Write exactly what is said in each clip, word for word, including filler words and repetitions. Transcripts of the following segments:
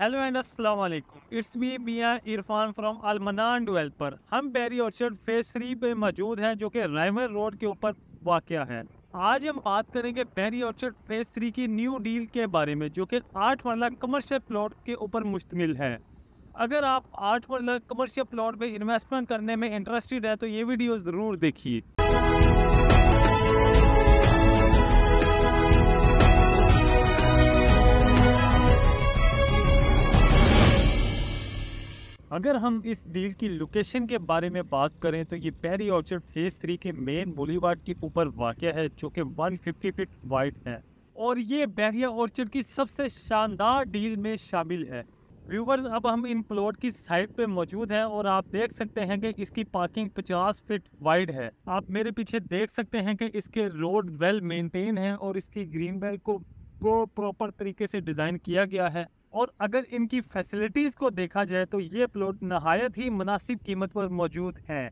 Hello and अस्सलाम वालेकुम, it's me Miyan Irfan from Al Manan developer. हम बेरी ऑर्चर्ड फेस थ्री पे मौजूद हैं जो कि रायमर रोड के ऊपर वाक़या है। आज हम बात करेंगे बेरी ऑर्चर्ड फेस थ्री की न्यू डील के बारे में जो कि आठ मरला कमर्शियल प्लॉट के ऊपर मुश्तमिल है। अगर आप आठ मरला कमर्शियल प्लॉट में इन्वेस्टमेंट करने में इंटरेस्टेड है तो ये वीडियो ज़रूर देखिए। अगर हम इस डील की लोकेशन के बारे में बात करें तो ये बेरी ऑर्चर्ड फेस थ्री के मेन बुलेवार्ड के ऊपर वाक़या है जो कि एक सौ पचास फीट वाइड है और ये बेरी ऑर्चर्ड की सबसे शानदार डील में शामिल है। व्यूवर्स, अब हम इन प्लॉट की साइड पे मौजूद हैं और आप देख सकते हैं कि इसकी पार्किंग पचास फीट वाइड है। आप मेरे पीछे देख सकते हैं कि इसके रोड वेल मेनटेन है और इसकी ग्रीन बेल्ट को प्रॉपर तरीके से डिज़ाइन किया गया है। और अगर इनकी फैसिलिटीज़ को देखा जाए तो ये प्लॉट नहायत ही मुनासिब कीमत पर मौजूद है।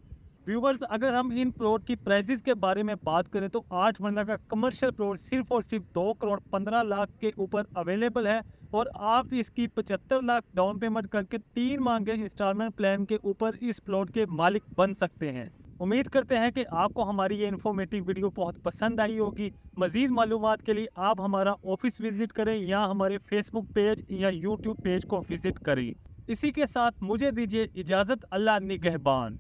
व्यूवर्स, अगर हम इन प्लॉट की प्राइजेस के बारे में बात करें तो आठ मरला का कमर्शियल प्लॉट सिर्फ और सिर्फ दो करोड़ पंद्रह लाख के ऊपर अवेलेबल है और आप इसकी पचहत्तर लाख डाउन पेमेंट करके तीन माह के इंस्टॉलमेंट प्लान के ऊपर इस प्लॉट के मालिक बन सकते हैं। उम्मीद करते हैं कि आपको हमारी ये इन्फॉर्मेटिव वीडियो बहुत पसंद आई होगी। मज़ीद मालूमात के लिए आप हमारा ऑफिस विज़िट करें या हमारे फेसबुक पेज या यूट्यूब पेज को विज़िट करें। इसी के साथ मुझे दीजिए इजाज़त। अल्लाह निगहबान।